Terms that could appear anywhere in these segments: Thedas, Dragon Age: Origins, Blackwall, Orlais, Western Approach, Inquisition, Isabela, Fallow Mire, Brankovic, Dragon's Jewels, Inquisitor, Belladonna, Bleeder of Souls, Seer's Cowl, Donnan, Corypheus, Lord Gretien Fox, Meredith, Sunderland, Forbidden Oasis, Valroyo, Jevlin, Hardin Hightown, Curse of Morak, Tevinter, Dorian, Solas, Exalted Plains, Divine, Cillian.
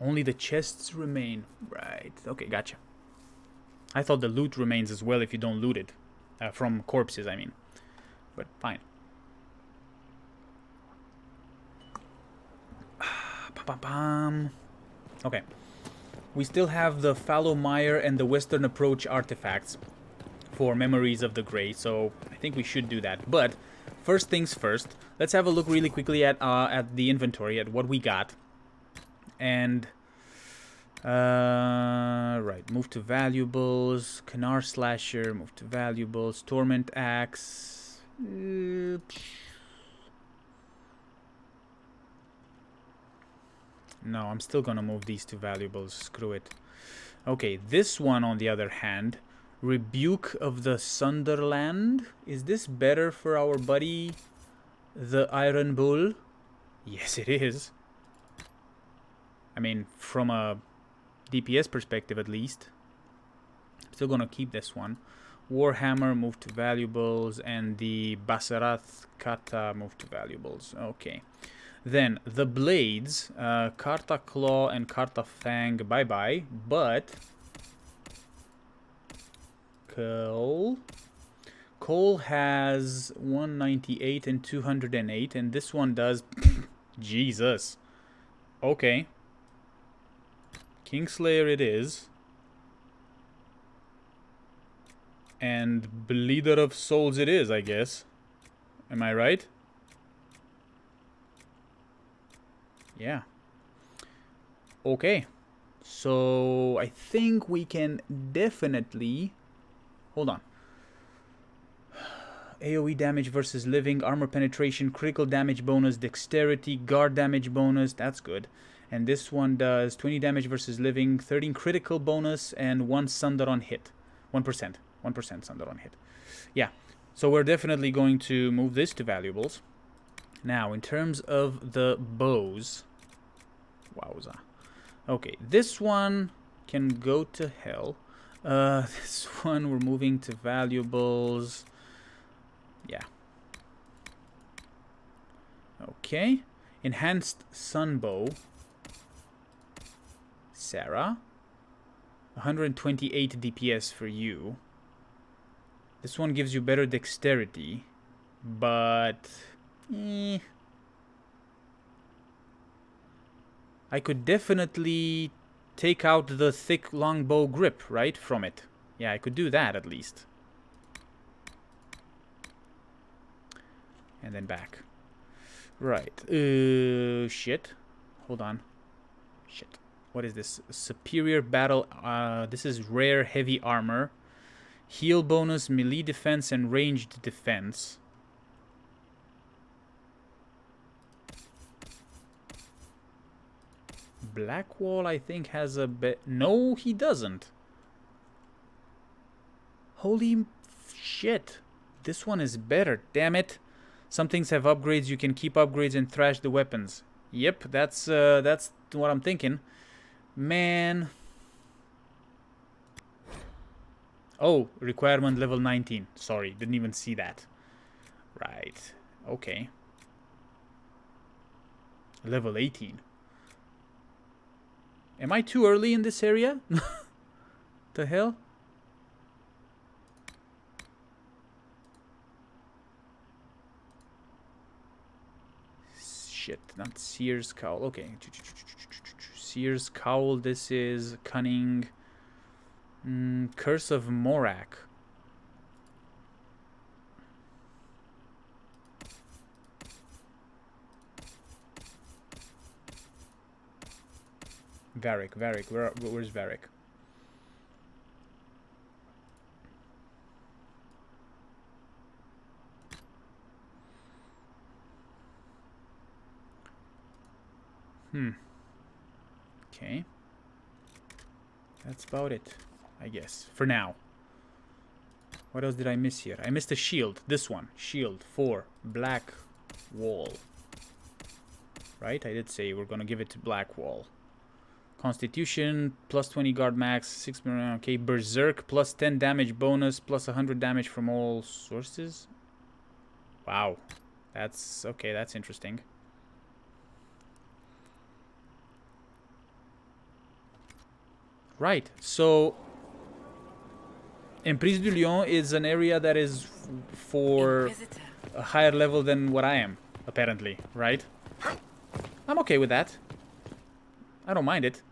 Only the chests remain. Right. Okay, gotcha. I thought the loot remains as well if you don't loot it. From corpses, I mean. But fine. Okay. We still have the Fallow Mire and the Western Approach artifacts for Memories of the Grey, so I think we should do that. But first things first, let's have a look really quickly at the inventory, at what we got. And right, move to valuables, Canar Slasher, move to valuables, Torment Axe. No, I'm still gonna move these to valuables, screw it. Okay, this one on the other hand, Rebuke of the Sunderland. Is this better for our buddy, the Iron Bull? Yes, it is. I mean, from a DPS perspective at least. I'm still gonna keep this one. Warhammer, move to valuables, and the Basarath Kata, move to valuables. Okay. Then, the blades, Carta Claw and Carta Fang, bye-bye, but... Coal has 198 and 208, and this one does... Jesus. Okay. Kingslayer it is. And Bleeder of Souls it is, I guess. Am I right? Yeah. Okay. So I think we can definitely... Hold on. AoE damage versus living, armor penetration, critical damage bonus, dexterity, guard damage bonus. That's good. And this one does 20 damage versus living, 13 critical bonus, and 1 Sunder on hit. 1%. 1% Sunder on hit. Yeah. So we're definitely going to move this to valuables. Now, in terms of the bows, wowza. Okay, this one can go to hell. This one we're moving to valuables. Yeah. Okay. Enhanced Sunbow. Sarah. 128 DPS for you. This one gives you better dexterity, but... I could definitely take out the thick longbow grip, right, from it. Yeah, I could do that at least. And then back. Right. Shit. Hold on. Shit. What is this? Superior battle. This is rare heavy armor. Heal bonus, melee defense, and ranged defense. Blackwall, I think, has a bit... No, he doesn't. Holy shit. This one is better. Damn it. Some things have upgrades. You can keep upgrades and thrash the weapons. Yep, that's what I'm thinking. Man. Oh, requirement level 19. Sorry, didn't even see that. Right. Okay. Level 18. Am I too early in this area? The hell? Shit, not Seer's Cowl. Okay. Seer's Cowl, this is Cunning. Curse of Morak. Varric, where's Varric? Okay. That's about it, I guess, for now. What else did I miss here? I missed a shield, this one. Shield for Blackwall. Right, I did say we're gonna give it to Blackwall. Constitution, plus 20 guard max, 6... Okay, Berserk, plus 10 damage bonus, plus 100 damage from all sources. Wow. That's... Okay, that's interesting. Right, so Emprise du Lion is an area that is for a higher level than what I am, apparently, right? I'm okay with that. I don't mind it.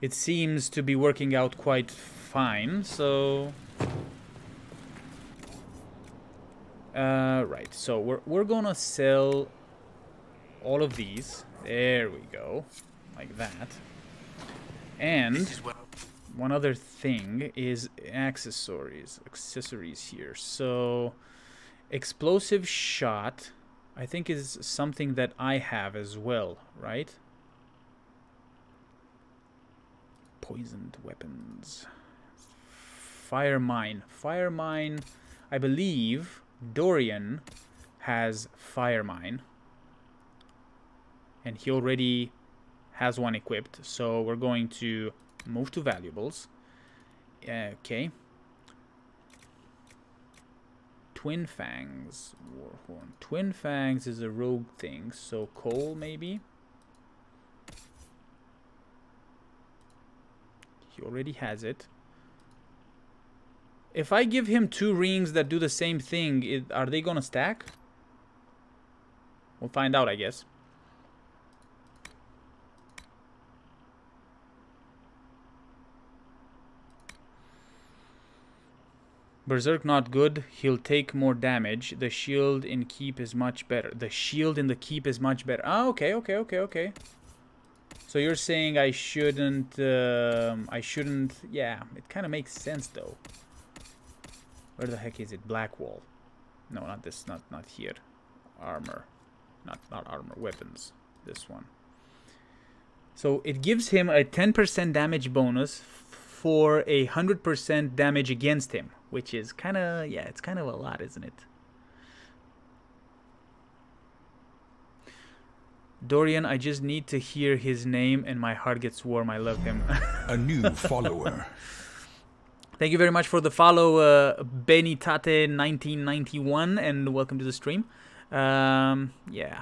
It seems to be working out quite fine, so... right, so we're gonna sell all of these. There we go. Like that. And one other thing is accessories. Accessories here. So explosive shot, I think, is something that I have as well, right? Poisoned weapons. Fire mine. Fire mine, I believe... Dorian has Fire Mine, and he already has one equipped, so we're going to move to valuables. Okay. Twin Fangs, Warhorn. Twin Fangs is a rogue thing, so coal maybe. He already has it. If I give him two rings that do the same thing, are they gonna stack? We'll find out, I guess. Berserk not good. He'll take more damage. The shield in keep is much better. The shield in the keep is much better. Ah, okay, okay, okay, okay. So you're saying I shouldn't... Yeah, it kind of makes sense, though. Where the heck is it? Blackwall. No, not this. Not here. Armor. Not armor. Weapons. This one. So it gives him a 10% damage bonus for 100% damage against him, which is kind of, yeah, it's kind of a lot, isn't it? Dorian, I just need to hear his name and my heart gets warm. I love him. A new follower. Thank you very much for the follow, Benitate1991, and welcome to the stream. Yeah,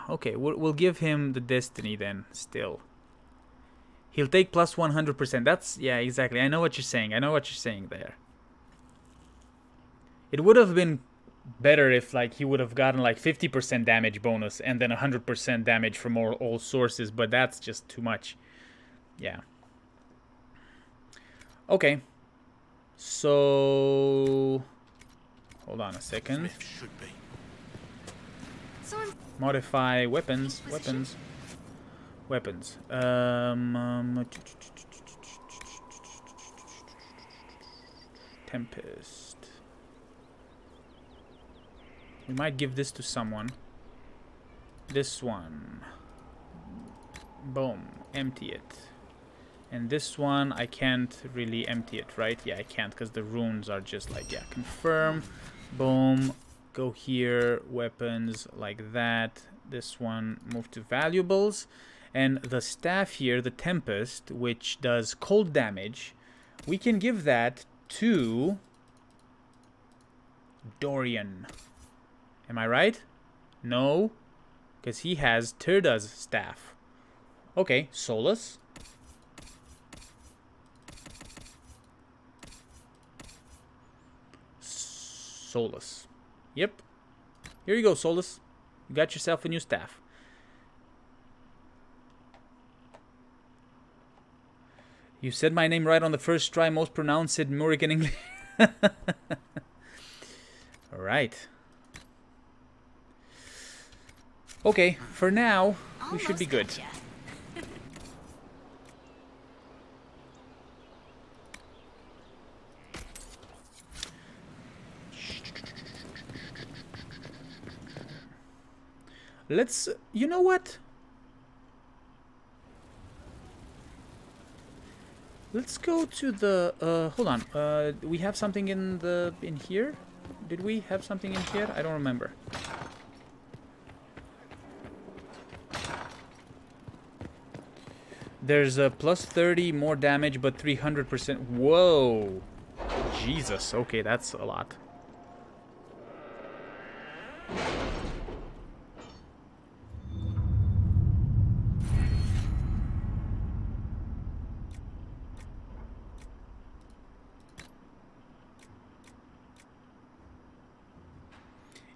okay, we'll give him the Destiny then, still. He'll take plus 100%. That's, yeah, exactly. I know what you're saying. I know what you're saying there. It would have been better if, like, he would have gotten, like, 50% damage bonus and then 100% damage from all sources, but that's just too much. Yeah. Okay. So, hold on a second. Modify weapons, weapons, weapons. Tempest. We might give this to someone. This one. Boom. Empty it. And this one, I can't really empty it, right? Yeah, I can't, because the runes are just like, yeah, confirm, boom, go here, weapons, like that. This one, move to valuables. And the staff here, the Tempest, which does cold damage, we can give that to Dorian. Am I right? No, because he has Thedas' staff. Okay, Solas. Solas. Yep. Here you go, Solas. You got yourself a new staff. You said my name right on the first try. Most pronounced it Muric in English. All right. Okay, for now, we should be good. Let's, you know what? Let's go to the, hold on. We have something in the, in here? Did we have something in here? I don't remember. There's a plus 30 more damage, but 300%. Whoa. Jesus. Okay, that's a lot.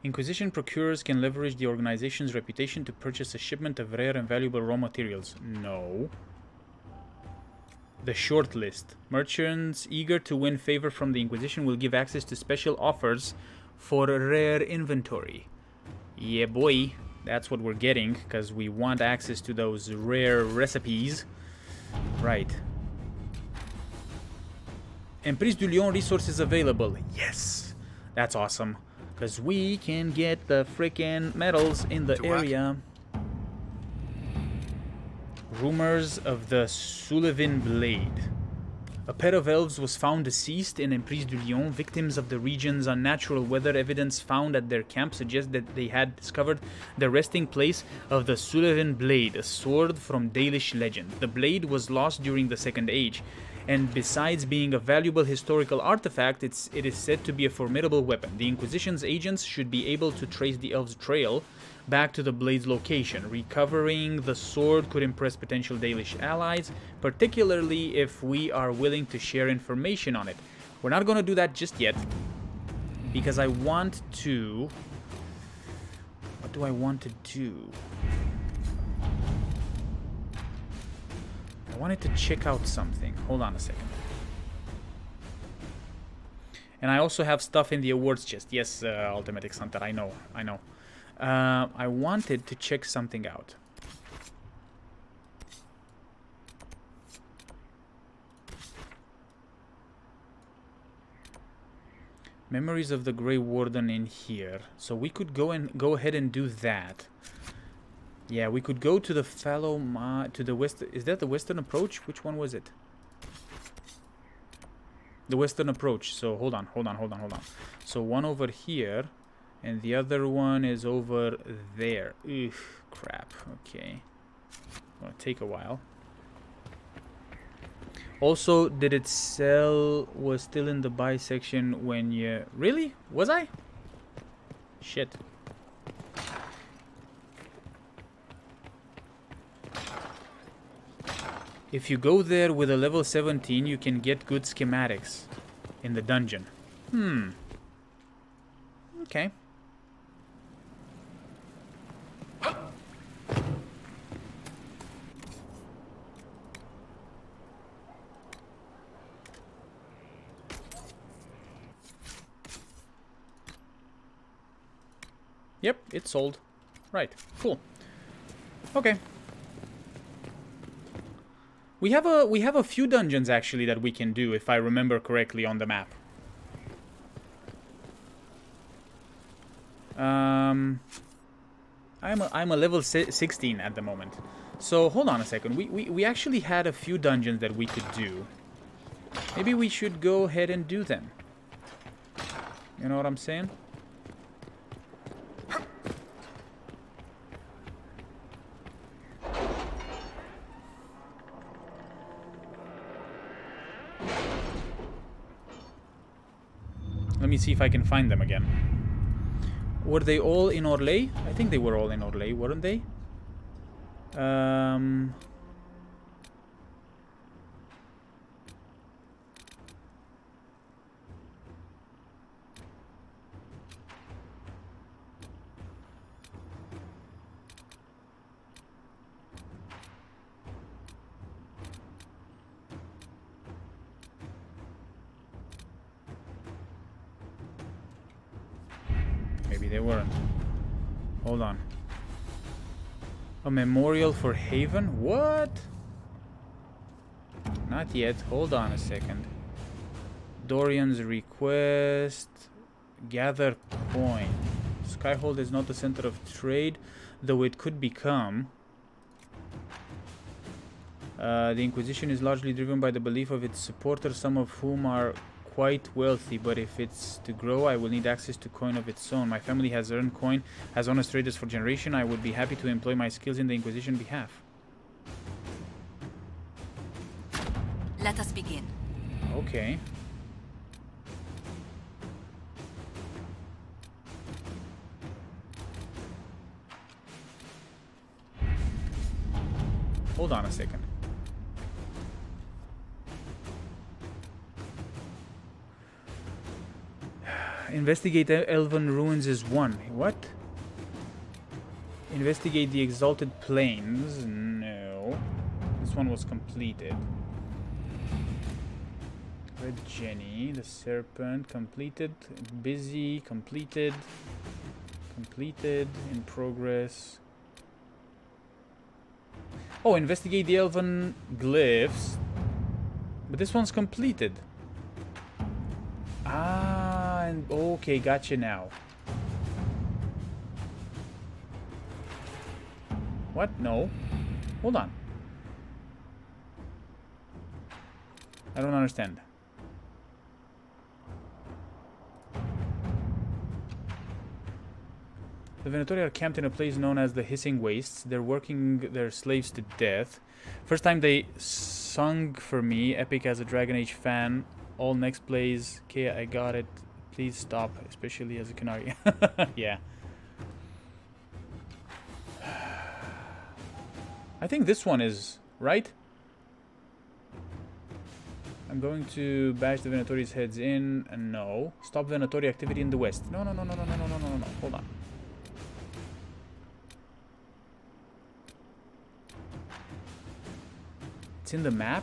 Inquisition procurers can leverage the organization's reputation to purchase a shipment of rare and valuable raw materials. No. The short list. Merchants eager to win favor from the Inquisition will give access to special offers for rare inventory. Yeah, boy. That's what we're getting, because we want access to those rare recipes. Right. Emprise du Lion resources available. Yes! That's awesome. Because we can get the frickin' medals in the area. Rumors of the Sullivan Blade. A pair of elves was found deceased in Emprise du Lion. Victims of the region's unnatural weather. Evidence found at their camp suggests that they had discovered the resting place of the Sullivan Blade, a sword from Dalish legend. The blade was lost during the Second Age, and besides being a valuable historical artifact, it is said to be a formidable weapon. The Inquisition's agents should be able to trace the elves' trail back to the blade's location. Recovering the sword could impress potential Dalish allies, particularly if we are willing to share information on it. We're not going to do that just yet, because I want to... What do I want to do? I wanted to check out something. Hold on a second. And I also have stuff in the awards chest. Yes, Ultimate Exalted, I know, I know. I wanted to check something out. Memories of the Grey Warden in here. So we could go ahead and do that. Yeah, we could go to the Fallow Mire, to the West. Is that the Western Approach? Which one was it? The Western Approach. So hold on. So one over here, and the other one is over there. Ugh, crap. Okay, gonna take a while. Also, did it sell? Was still in the buy section when you really was I? Shit. If you go there with a level 17, you can get good schematics in the dungeon. Hmm. Okay. Yep, it's sold. Right, cool. Okay. We have a few dungeons actually that we can do, if I remember correctly, on the map. I'm a level 16 at the moment. So hold on a second. We actually had a few dungeons that we could do. Maybe we should go ahead and do them. You know what I'm saying? Let me see if I can find them again. Were they all in Orlais? I think they were all in Orlais, weren't they? They weren't. Hold on. A memorial for Haven? What? Not yet. Hold on a second. Dorian's request. Gather coin. Skyhold is not the center of trade, though it could become. The Inquisition is largely driven by the belief of its supporters, some of whom are quite wealthy, but if it's to grow, I will need access to coin of its own. My family has earned coin as honest traders for generation. I would be happy to employ my skills in the Inquisition behalf. Let us begin. Okay. Hold on a second. Investigate Elven Ruins is one. What? Investigate the Exalted Plains. No. This one was completed. Red Jenny, the Serpent, completed. Busy, completed. Completed, in progress. Oh, investigate the Elven Glyphs. But this one's completed. Ah, and okay, gotcha now. What? No. Hold on. I don't understand. The Venatori are camped in a place known as the Hissing Wastes. They're working their slaves to death. First time they sung for me. Epic as a Dragon Age fan. All next plays. Okay, I got it. Please stop, especially as a canary. Yeah. I think this one is, right? I'm going to bash the Venatori's heads in. No. Stop Venatori activity in the west. No, no, no, no, no, no, no, no, no, no. Hold on. It's in the map?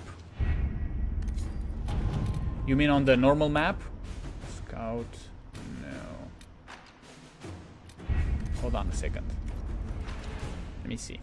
You mean on the normal map? Scout. No. Hold on a second. Let me see.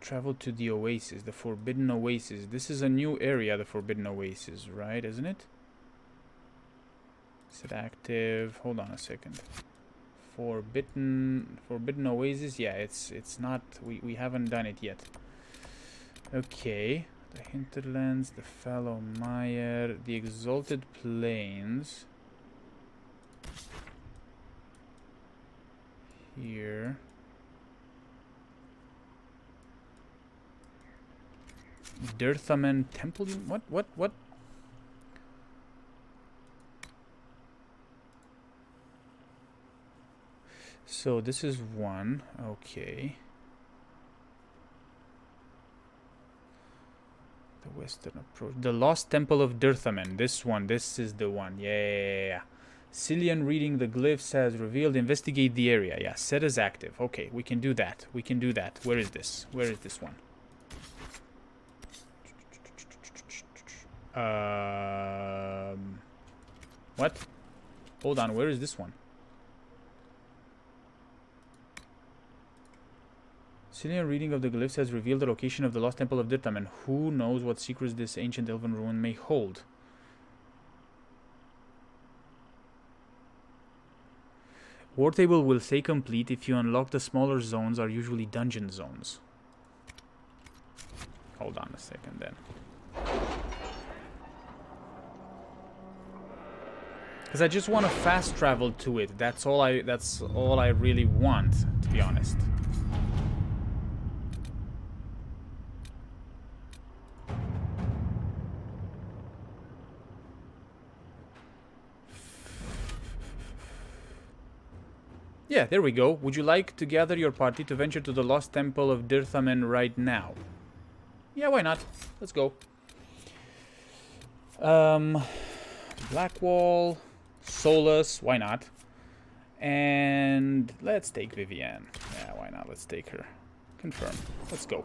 Travel to the Oasis, the Forbidden Oasis. This is a new area, the Forbidden Oasis, right? Isn't it? Is it active? Hold on a second. Forbidden Oasis. Yeah, it's not. We haven't done it yet. Okay, the Hinterlands, the Fallow Mire, the Exalted Plains. Here. Dirthamen Temple? What? So this is one. Okay. The Western Approach. The Lost Temple of Dirthamen. This one. This is the one. Yeah. Cillian reading the glyphs has revealed. Investigate the area. Yeah. Set as active. Okay. We can do that. We can do that. Where is this? Where is this one? What? Hold on, where is this one? Cillian reading of the glyphs has revealed the location of the Lost Temple of Dirthamen. Who knows what secrets this ancient elven ruin may hold? War table will say complete if you unlock the smaller zones are usually dungeon zones. Hold on a second then. Because I just want to fast travel to it. That's all I really want, to be honest. Yeah, there we go. Would you like to gather your party to venture to the Lost Temple of Dirthamen right now? Yeah, why not? Let's go. Blackwall. Solas, why not? And let's take Vivienne. Yeah, why not? Let's take her. Confirm. Let's go.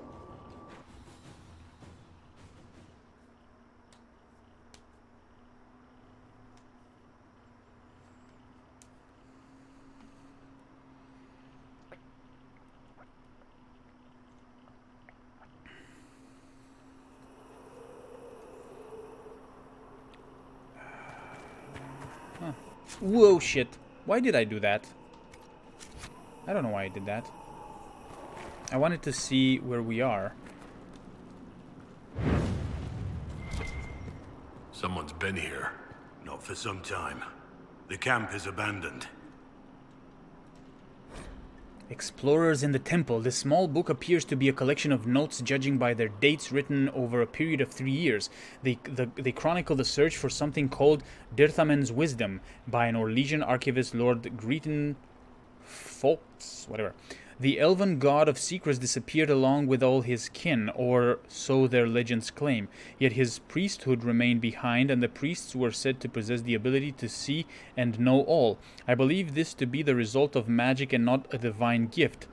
Whoa, shit. Why did I do that? I don't know why I did that. I wanted to see where we are. Someone's been here. Not for some time. The camp is abandoned. Explorers in the temple. This small book appears to be a collection of notes, judging by their dates, written over a period of 3 years. They chronicle the search for something called Dirthamen's Wisdom by an Orlesian archivist, Lord Gretien Fox, whatever. The elven god of secrets disappeared along with all his kin, or so their legends claim. Yet his priesthood remained behind, and the priests were said to possess the ability to see and know all. I believe this to be the result of magic and not a divine gift.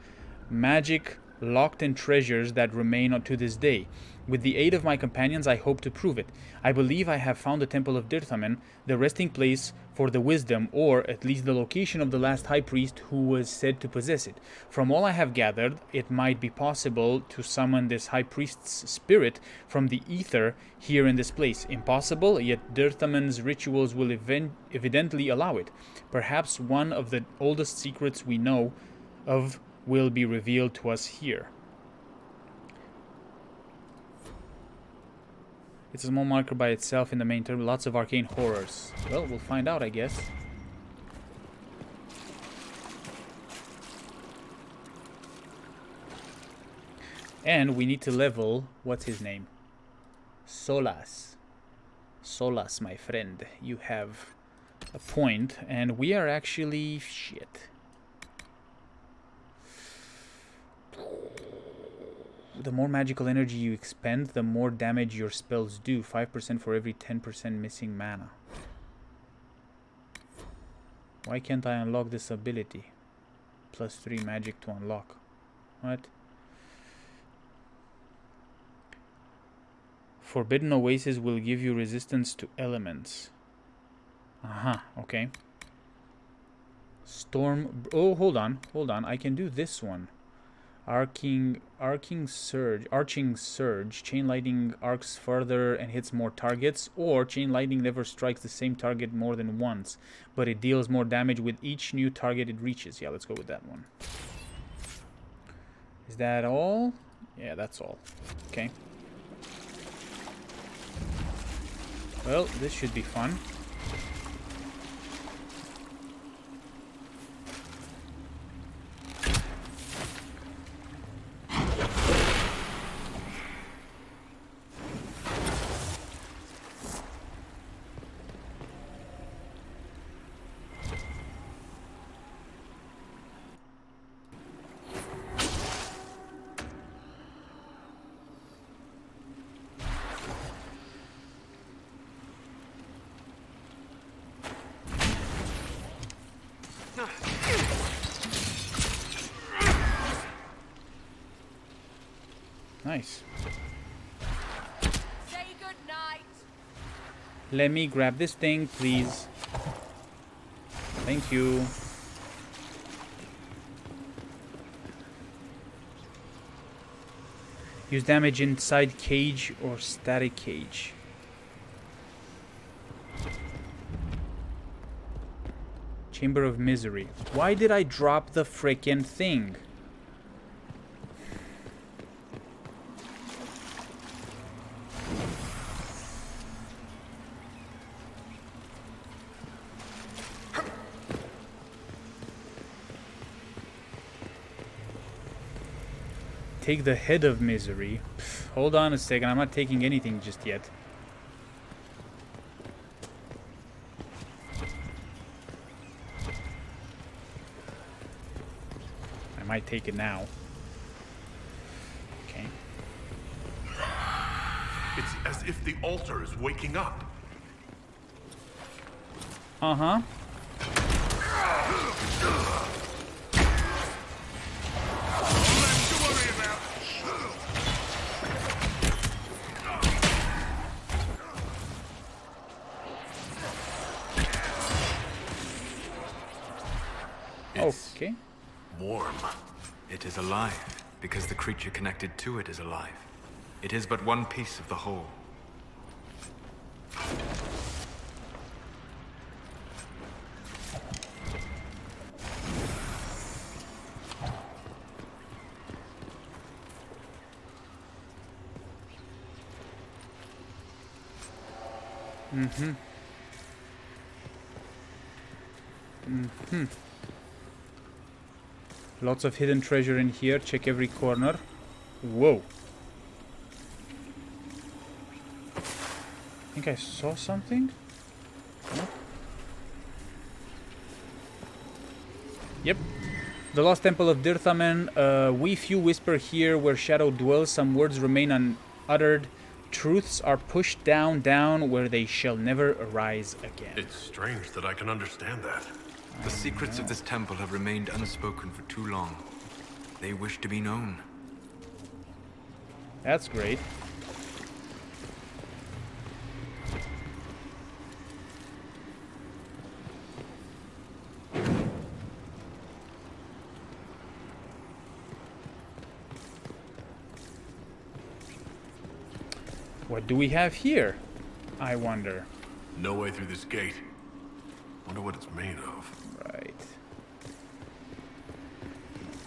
Magic locked in treasures that remain to this day. With the aid of my companions, I hope to prove it. I believe I have found the Temple of Dirthamen, the resting place for the wisdom, or at least the location of the last high priest who was said to possess it. From all I have gathered, it might be possible to summon this high priest's spirit from the ether here in this place. Impossible, yet Dirthamen's rituals will evidently allow it. Perhaps one of the oldest secrets we know of will be revealed to us here. It's a small marker by itself in the main term. Lots of arcane horrors. Well, we'll find out, I guess. And we need to level... what's his name? Solas. Solas, my friend. You have a point. And we are actually... shit. The more magical energy you expend, the more damage your spells do. 5% for every 10% missing mana. Why can't I unlock this ability? Plus 3 magic to unlock. What? Forbidden Oasis will give you resistance to elements. Aha, okay. Storm... oh, hold on, hold on. I can do this one. Arching Surge. Chain Lightning arcs further and hits more targets, or Chain Lightning never strikes the same target more than once, but it deals more damage with each new target it reaches. Yeah, let's go with that one. Is that all? Yeah, that's all. Okay. Well, this should be fun. Nice. Say good night. Let me grab this thing, please. Thank you. Use damage inside cage or static cage. Chamber of Misery. Why did I drop the frickin' thing? Take the Head of Misery. Pfft, hold on a second, I'm not taking anything just yet. I might take it now. Okay. It's as if the altar is waking up. Uh-huh. Okay. Warm. It is alive, because the creature connected to it is alive. It is but one piece of the whole. Mm-hmm. Mm-hmm. Lots of hidden treasure in here. Check every corner. Whoa. I think I saw something. No? Yep. The Lost Temple of Dirthamen. We few whisper here where shadow dwells. Some words remain unuttered. Truths are pushed down where they shall never arise again. It's strange that I can understand that. The secrets of this temple have remained unspoken for too long. They wish to be known. That's great. What do we have here? I wonder. No way through this gate. Wonder what it's made of. Right.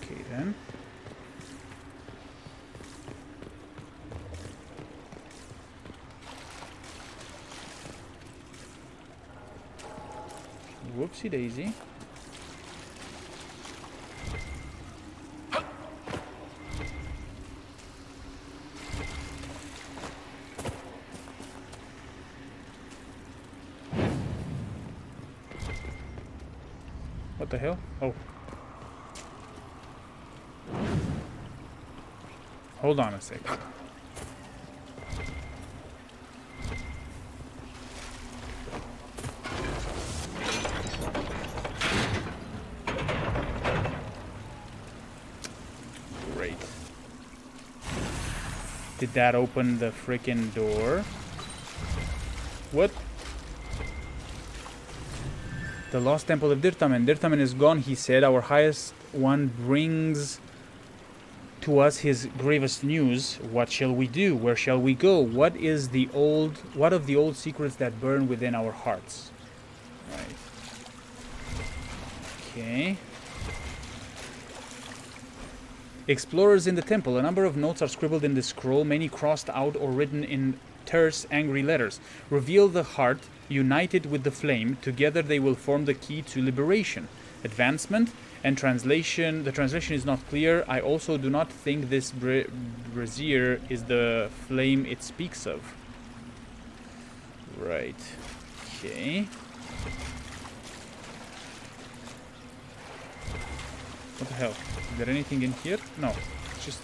Okay then. Whoopsie daisy. What the hell? Oh. Hold on a sec. Great. Did that open the frickin' door? What? The Lost Temple of Dirthamen. Dirthamen is gone, he said. Our highest one brings to us his grievous news. What shall we do? Where shall we go? What of the old secrets that burn within our hearts? Right. Okay. Explorers in the temple. A number of notes are scribbled in this scroll, many crossed out or written in terse, angry letters. Reveal the heart. United with the flame, together they will form the key to liberation, advancement, and translation. The translation is not clear. I also do not think this brazier is the flame it speaks of. Right. Okay. What the hell? Is there anything in here? No. It's just...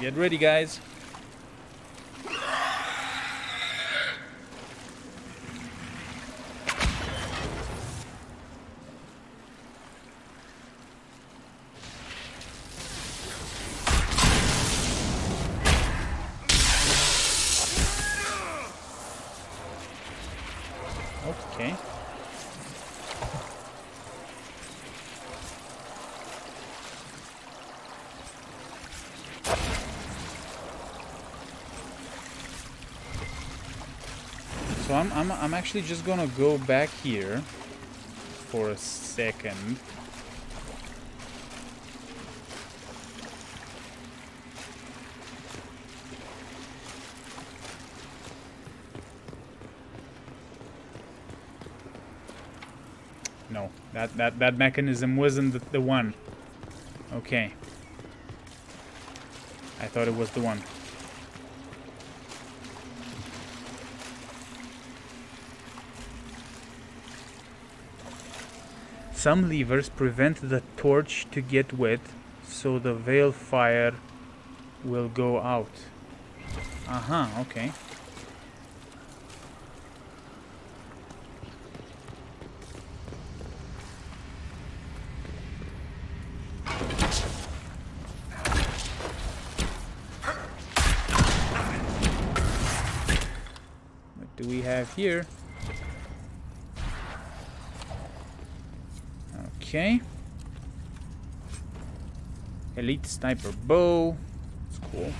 Get ready, guys. Okay. So I'm actually just gonna go back here for a second. No, that mechanism wasn't the one. Okay. I thought it was the one. Some levers prevent the torch to get wet, so the veil fire will go out. Aha, uh-huh, okay. What do we have here? Okay. Elite sniper bow. That's cool.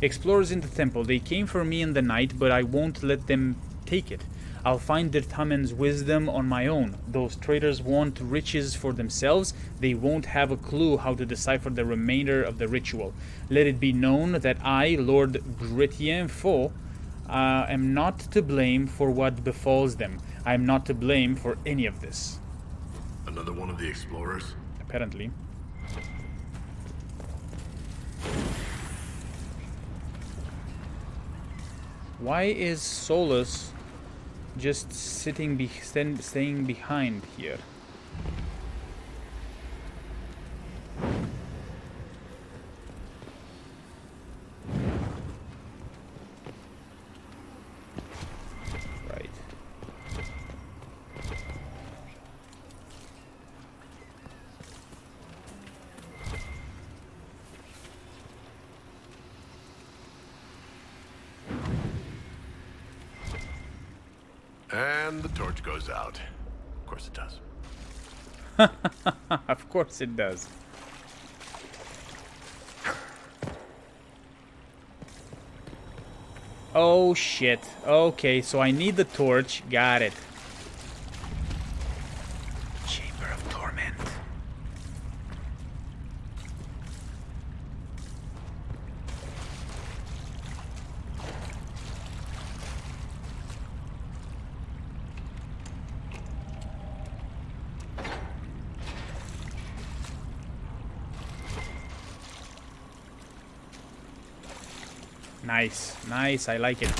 Explorers in the temple. They came for me in the night, but I won't let them take it. I'll find Dirthamen's wisdom on my own. Those traitors want riches for themselves. They won't have a clue how to decipher the remainder of the ritual. Let it be known that I, Lord Gretien Fox, am not to blame for what befalls them. I am not to blame for any of this. Another one of the explorers? Apparently. Why is Solas just staying behind here? Right. And the torch goes out. Of course it does. Of course it does. Oh shit. Okay, so I need the torch. Got it. Chamber of Torment. Nice, nice, I like it.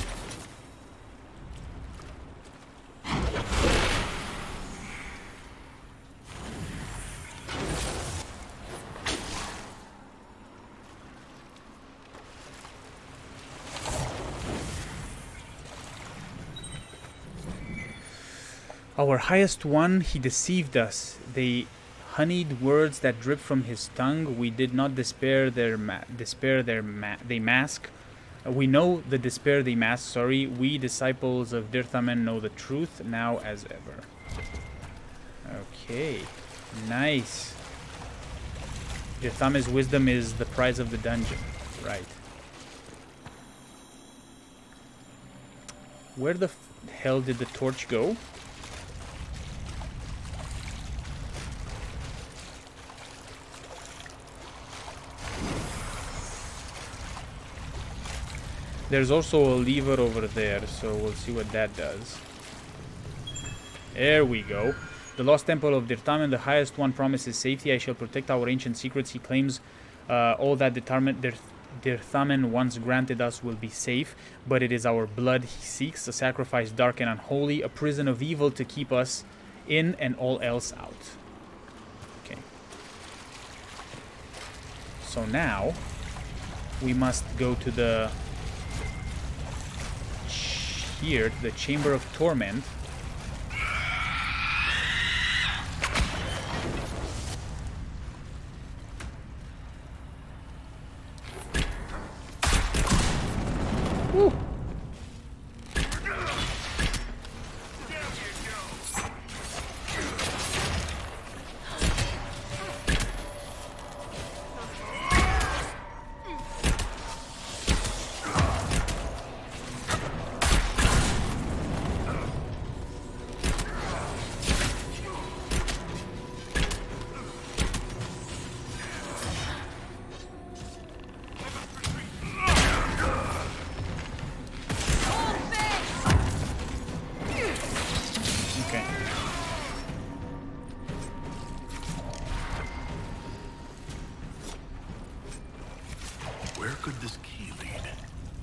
Our highest one, he deceived us. They honeyed words that dripped from his tongue. We did not despair their mask. We know the despair they mask, sorry. We, disciples of Dirthamen, know the truth now as ever. Okay, nice. Dirthamen's wisdom is the prize of the dungeon. Right. Where the hell did the torch go? There's also a lever over there, so we'll see what that does. There we go. The Lost Temple of Dirthamen, the highest one, promises safety. I shall protect our ancient secrets. He claims all that Dirthamen once granted us will be safe, but it is our blood he seeks, a sacrifice dark and unholy, a prison of evil to keep us in and all else out. Okay. So now, we must go to the... here to the Chamber of Torment. Woo.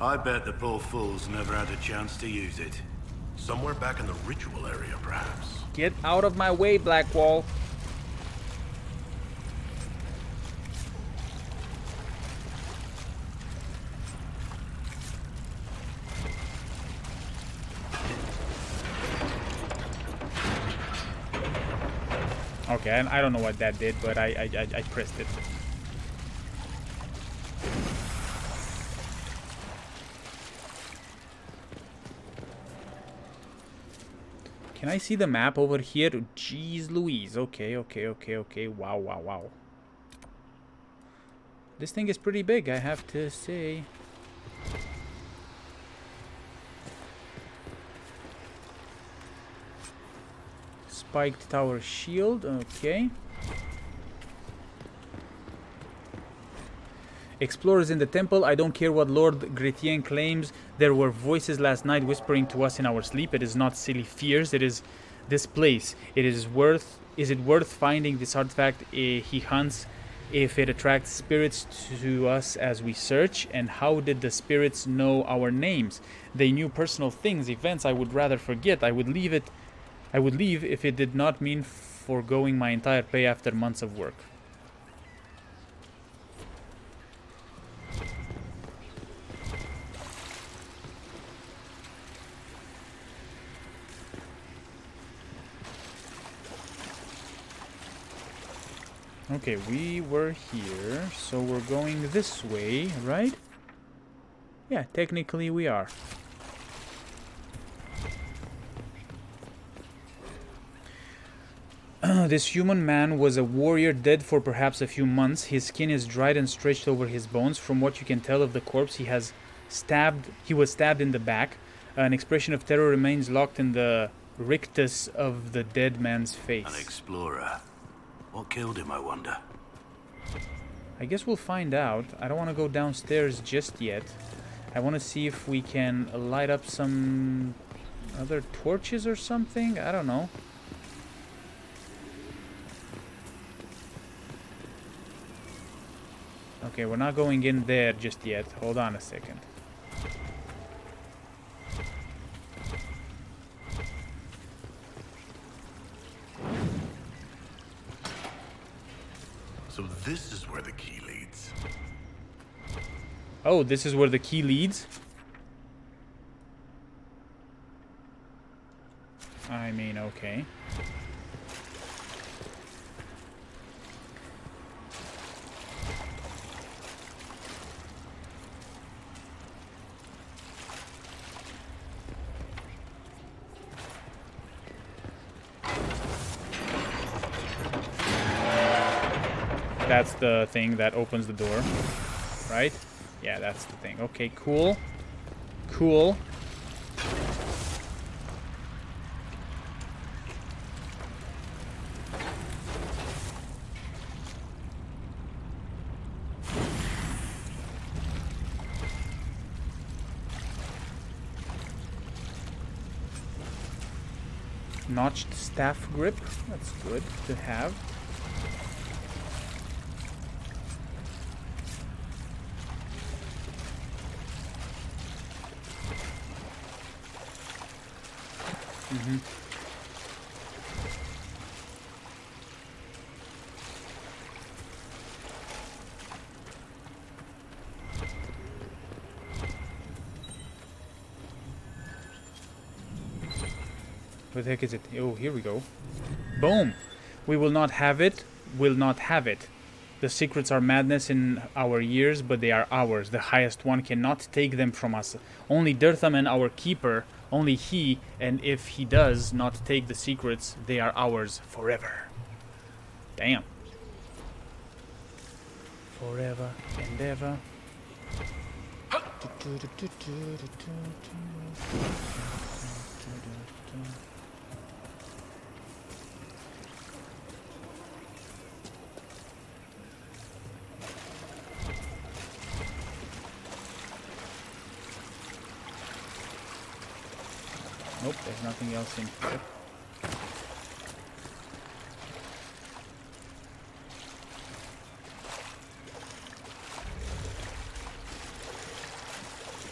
I bet the poor fools never had a chance to use it. Somewhere back in the ritual area, perhaps. Get out of my way, Blackwall. Okay, I don't know what that did, but I pressed it. Can I see the map over here? Jeez Louise. Okay, okay, okay, okay. Wow, wow, wow. This thing is pretty big, I have to say. spiked tower shield, okay. Explorers in the temple, I don't care what Lord Gretien claims. There were voices last night whispering to us in our sleep. It is not silly fears, it is this place. It is worth... Is it worth finding this artifact he hunts if it attracts spirits to us as we search? And how did the spirits know our names? They knew personal things, events I would rather forget. I would leave if it did not mean foregoing my entire pay after months of work. Okay, we were here, so we're going this way, right? Yeah, technically we are. This human man was a warrior dead for perhaps a few months. His skin is dried and stretched over his bones. From what you can tell of the corpse, he was stabbed in the back. An expression of terror remains locked in the rictus of the dead man's face. An explorer. What killed him, I wonder? I guess we'll find out. I don't want to go downstairs just yet. I want to see if we can light up some other torches or something. I don't know. Okay, we're not going in there just yet. Hold on a second. So this is where the key leads. Oh, this is where the key leads? I mean, okay. That's the thing that opens the door, right? Yeah, that's the thing. Okay, cool. Cool. Notched staff grip. That's good to have. What the heck is it? Oh, here we go. Boom! We will not have it. Will not have it. The secrets are madness in our years, but they are ours. The highest one cannot take them from us. Only Dirthamen, our keeper, only he, and if he does not take the secrets, they are ours forever. Damn. Forever and ever. Nope, there's nothing else in here.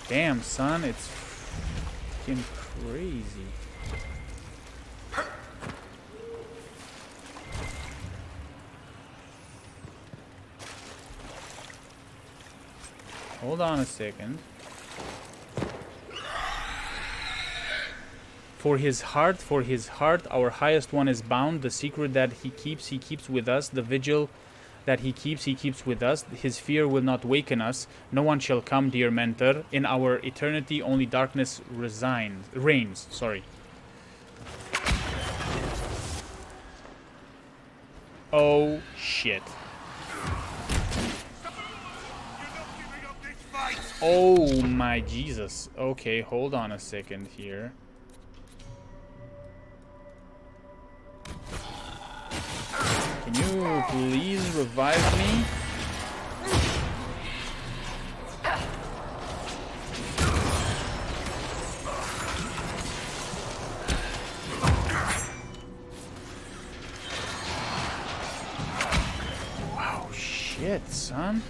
Damn, son, it's fucking crazy. Hold on a second. For his heart, our highest one is bound. The secret that he keeps with us. The vigil that he keeps with us. His fear will not waken us. No one shall come, dear mentor. In our eternity, only darkness reigns. Sorry. Oh, shit. Oh, my Jesus. Okay, hold on a second here. Can you please revive me? Wow, shit, son.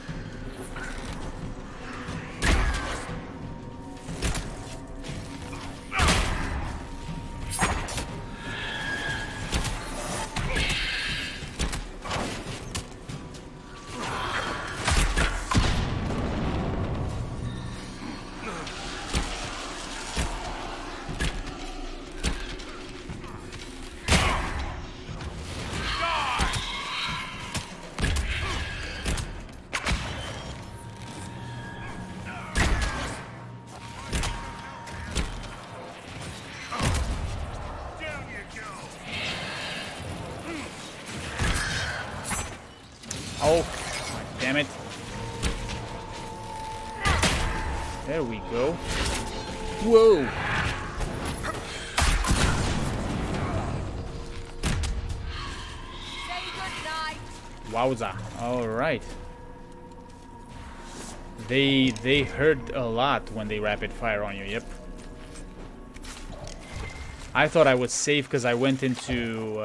Alright. They hurt a lot when they rapid fire on you, yep. I thought I was safe because I went into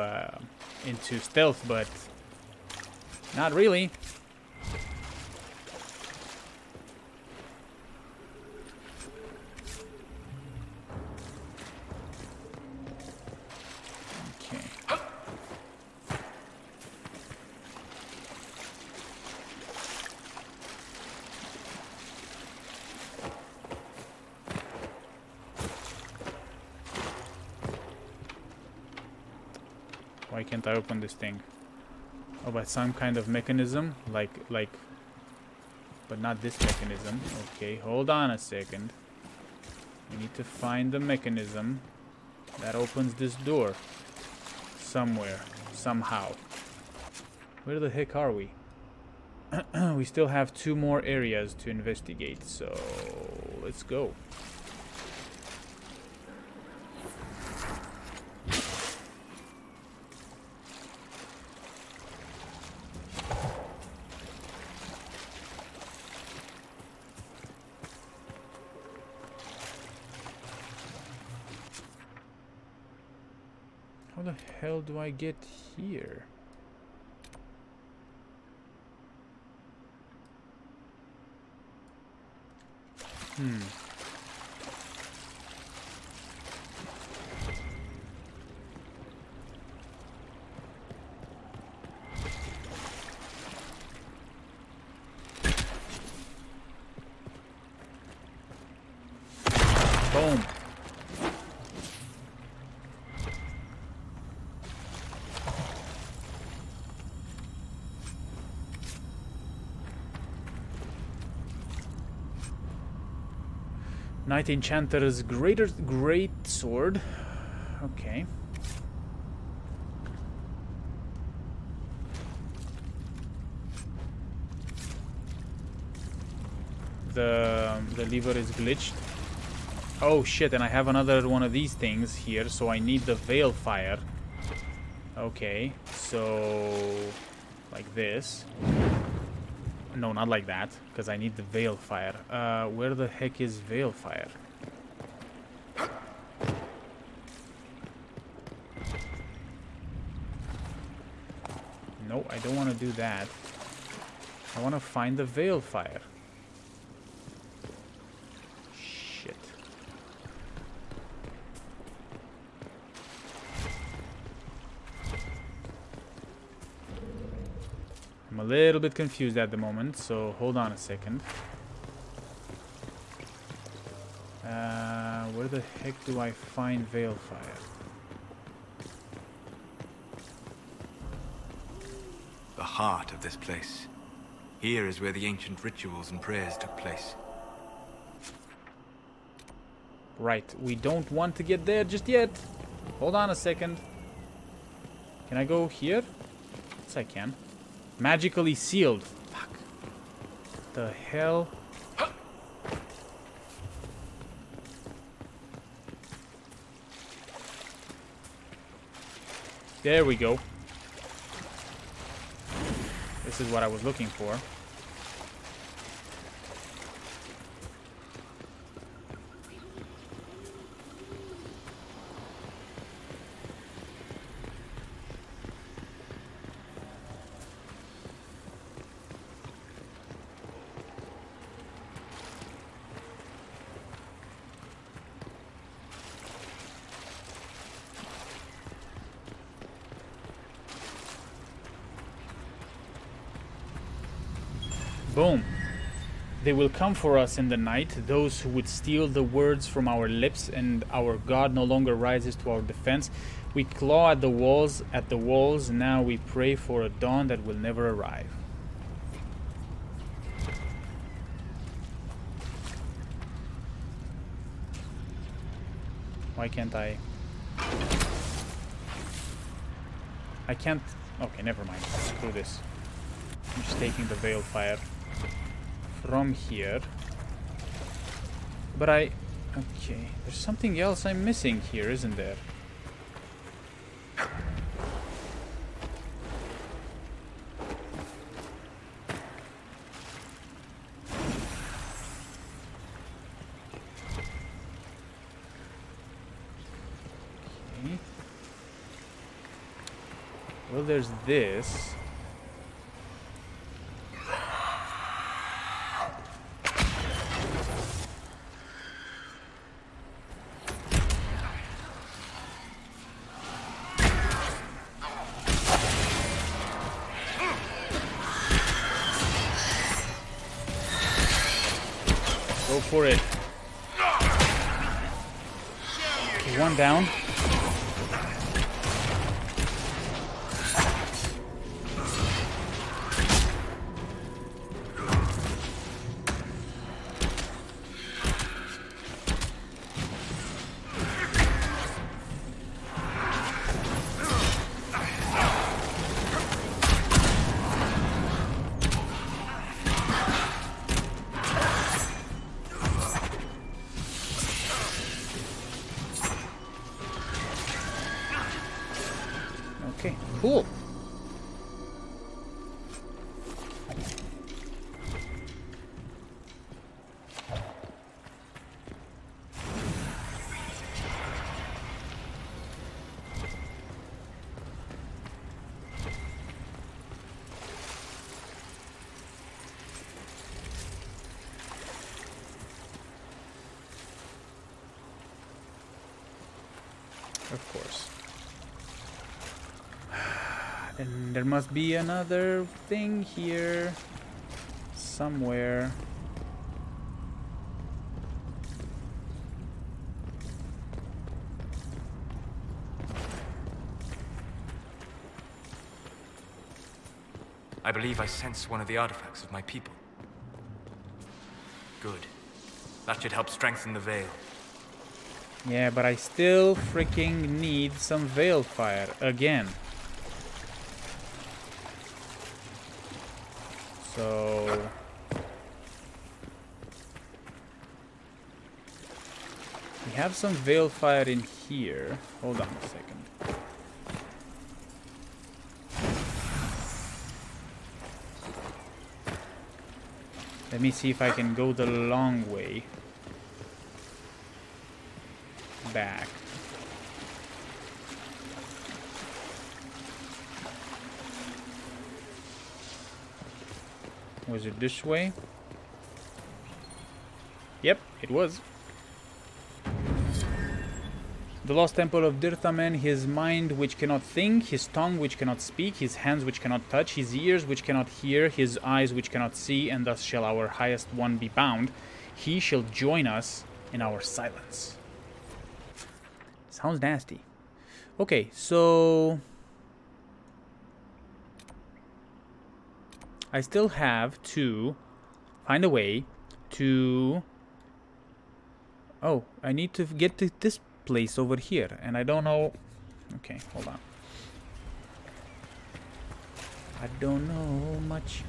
stealth, but not really. Why can't I open this thing? Oh, by some kind of mechanism, like, but not this mechanism. Okay, hold on a second. We need to find the mechanism that opens this door somewhere, somehow. Where the heck are we? We still have 2 more areas to investigate, so let's go. How do I get here? Boom. Night Enchanter's Great Sword. Okay. The lever is glitched. Oh shit, and I have another one of these things here, so I need the Veil Fire. Okay, so... like this. No, not like that, because I need the Veil Fire. Where the heck is Veil Fire? No, I don't want to do that. I want to find the Veil Fire. Shit. I'm a little bit confused at the moment, so hold on a second. Where the heck do I find Veil Fire? The heart of this place. Here is where the ancient rituals and prayers took place. Right, we don't want to get there just yet. Hold on a second. Can I go here? Yes, I can. Magically sealed. Fuck. The hell? There we go. This is what I was looking for. Boom. They will come for us in the night, those who would steal the words from our lips, and our God no longer rises to our defense. We claw at the walls, now we pray for a dawn that will never arrive. Why can't I? I can't. Okay, never mind. Screw this. I'm just taking the veiled fire from here, but I... okay, there's something else I'm missing here, isn't there? Okay. Well, there's this. For it. Okay, one down. Of course. And there must be another thing here somewhere. I believe I sense one of the artifacts of my people. Good. That should help strengthen the veil. Yeah, but I still freaking need some veil fire again. So... we have some veil fire in here. Hold on a second. Let me see if I can go the long way. Back. Was it this way? Yep, it was. The Lost Temple of Dirthamen, his mind which cannot think, his tongue which cannot speak, his hands which cannot touch, his ears which cannot hear, his eyes which cannot see, and thus shall our highest one be bound. He shall join us in our silence. Sounds nasty. Okay, so... I still have to find a way to... oh, I need to get to this place over here, and I don't know... okay, hold on. I don't know much.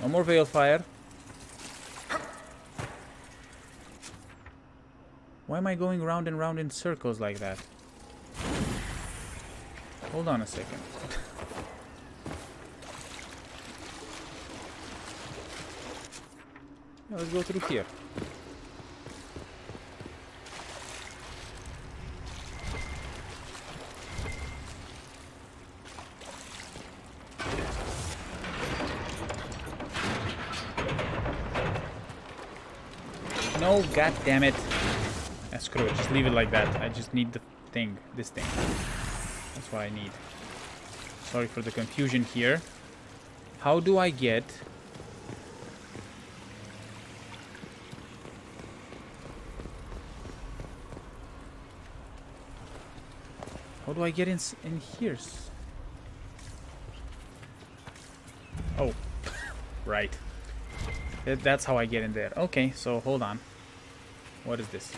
No more veil fire. Why am I going round and round in circles like that? Hold on a second. Now let's go through here. No, god damn it. Ah, screw it, just leave it like that. I just need the thing, this thing. That's what I need. Sorry for the confusion here. How do I get... How do I get in here? Oh, right. That's how I get in there. Okay, so hold on. What is this?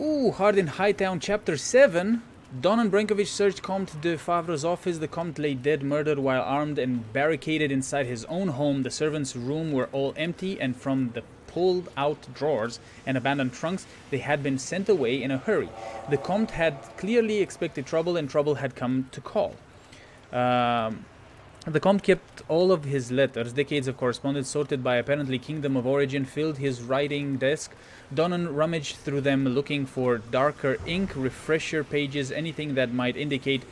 Ooh, Hardin Hightown, Chapter 7. Don and Brankovic searched Comte de Favre's office. The Comte lay dead, murdered while armed and barricaded inside his own home. The servants' room were all empty, and from the pulled-out drawers and abandoned trunks, they had been sent away in a hurry. The Comte had clearly expected trouble, and trouble had come to call. The Comte kept all of his letters, decades of correspondence, sorted by apparently kingdom of origin, filled his writing desk. Donnan rummaged through them, looking for darker ink, refresher pages, anything that might indicate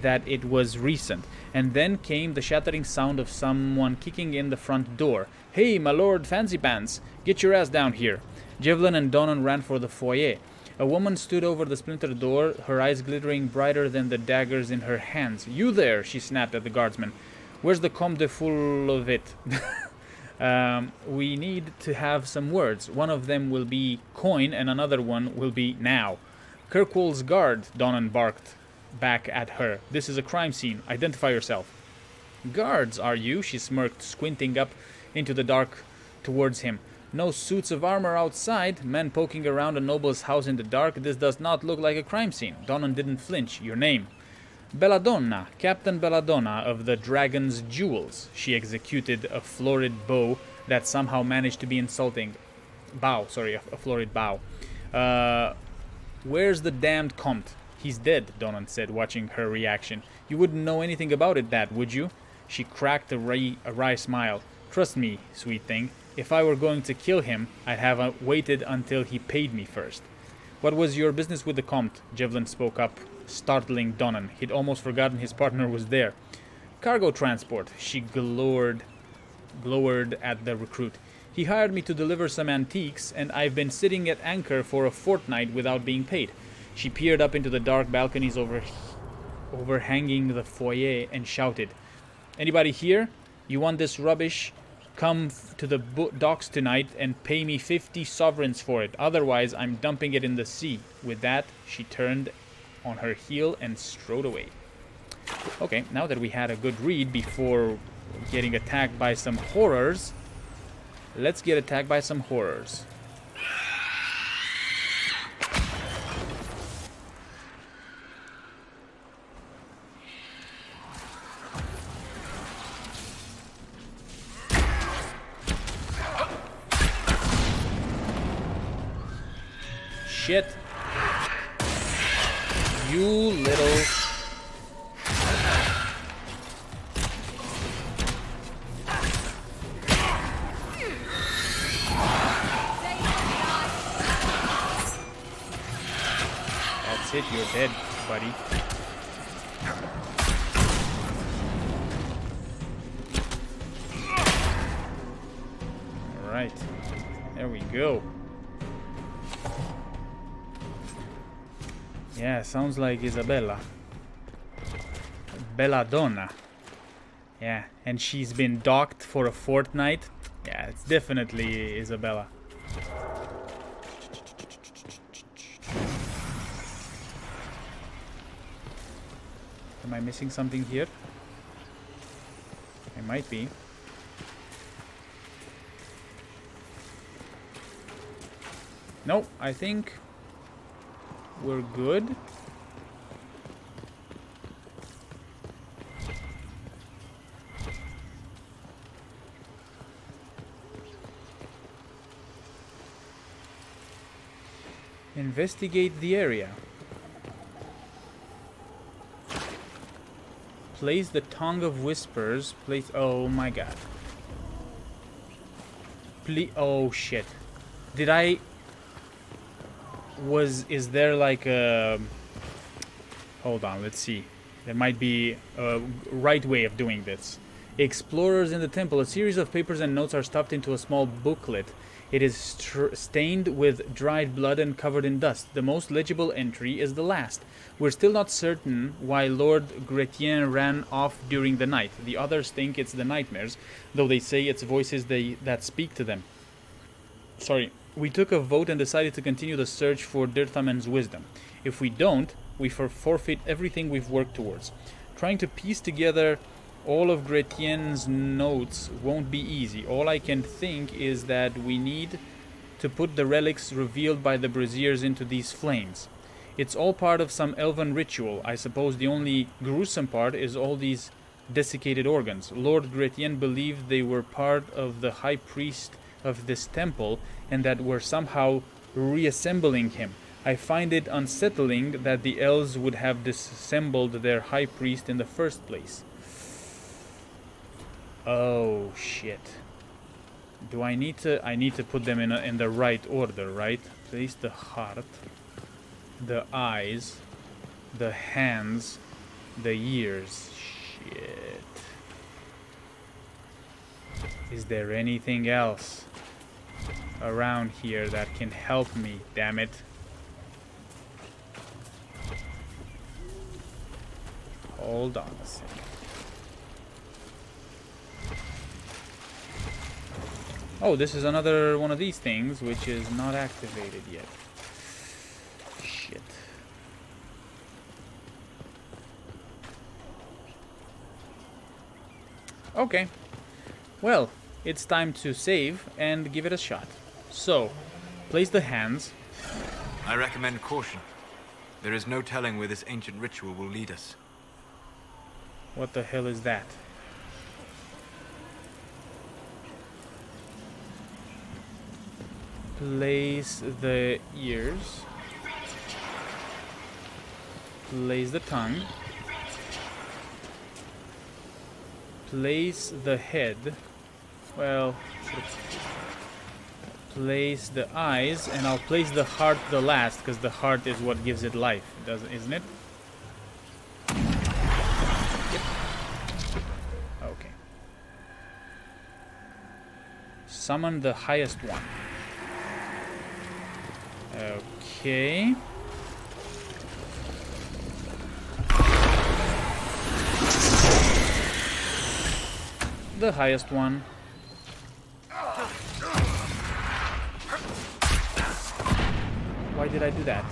that it was recent. And then came the shattering sound of someone kicking in the front door. "Hey, my lord Fancy Pants, get your ass down here." Jevlin and Donnan ran for the foyer. A woman stood over the splintered door, her eyes glittering brighter than the daggers in her hands. "You there," she snapped at the guardsman. "Where's the Comte de full of it?" We need to have some words. One of them will be coin and another one will be now. "Kirkwall's guard," Donnan barked back at her. "This is a crime scene. Identify yourself." "Guards, are you?" she smirked, squinting up into the dark towards him. "No suits of armor outside. Men poking around a noble's house in the dark. This does not look like a crime scene." Donnan didn't flinch. "Your name?" "Belladonna, Captain Belladonna of the Dragon's Jewels." She executed a florid bow that somehow managed to be insulting. Bow, sorry, a florid bow. "Where's the damned Comte?" "He's dead," Donnan said, watching her reaction. "You wouldn't know anything about it, that, would you?" She cracked a wry smile. "Trust me, sweet thing. If I were going to kill him, I'd have waited until he paid me first." "What was your business with the Comte?" Jevlin spoke up, startling Donnan. He'd almost forgotten his partner was there. "Cargo transport," she glowered at the recruit. "He hired me to deliver some antiques, and I've been sitting at anchor for a fortnight without being paid." She peered up into the dark balconies overhanging the foyer and shouted, "Anybody here? You want this rubbish? Come to the docks tonight and pay me 50 sovereigns for it. Otherwise, I'm dumping it in the sea." With that, she turned on her heel and strode away. Okay, now that we had a good read before getting attacked by some horrors, let's get attacked by some horrors. Shit. You little... That's it, you're dead, buddy. Alright, there we go. Yeah, sounds like Isabela. Belladonna. Yeah, and she's been docked for a fortnight. Yeah, it's definitely Isabela. Am I missing something here? I might be. No, I think... we're good. Investigate the area. Place the Tongue of Whispers. Place... Oh my god. Please... Oh shit. Did I... Was... Is there like a... Hold on, let's see. There might be a right way of doing this. Explorers in the Temple. A series of papers and notes are stuffed into a small booklet. It is stained with dried blood and covered in dust. The most legible entry is the last. We're still not certain why Lord Gretien ran off during the night. The others think it's the nightmares, though they say it's voices that speak to them. Sorry. We took a vote and decided to continue the search for Dirthamen's Wisdom. If we don't, we forfeit everything we've worked towards. Trying to piece together all of Gretien's notes won't be easy. All I can think is that we need to put the relics revealed by the braziers into these flames. It's all part of some elven ritual. I suppose the only gruesome part is all these desiccated organs. Lord Gretien believed they were part of the high priest of this temple and that we're somehow reassembling him. I find it unsettling that the elves would have disassembled their high priest in the first place. Oh shit. Do I need to... I need to put them in the right order, right? Place the heart, the eyes, the hands, the ears. Shit. Is there anything else around here that can help me, damn it? Hold on a second. Oh, this is another one of these things, which is not activated yet. Shit. Okay. Well, it's time to save and give it a shot. So, place the hands. I recommend caution. There is no telling where this ancient ritual will lead us. What the hell is that? Place the ears. Place the tongue. Place the head. Well, place the eyes, and I'll place the heart the last, because the heart is what gives it life, isn't it? Okay. Summon the highest one. Okay. The highest one. Why did I do that?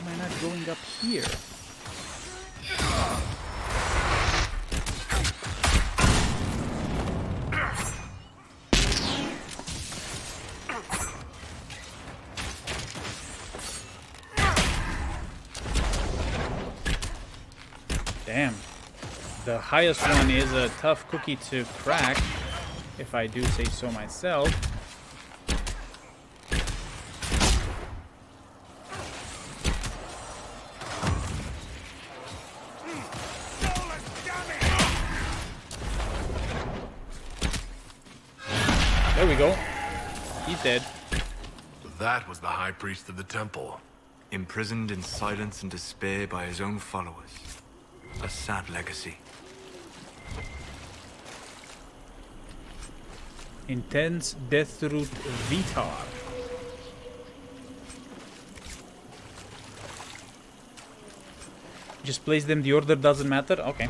I don't know. Here. Damn. The highest one is a tough cookie to crack, if I do say so myself. Dead. That was the high priest of the temple, imprisoned in silence and despair by his own followers. A sad legacy. Intense death root Vitar. Just place them, the order doesn't matter? Okay.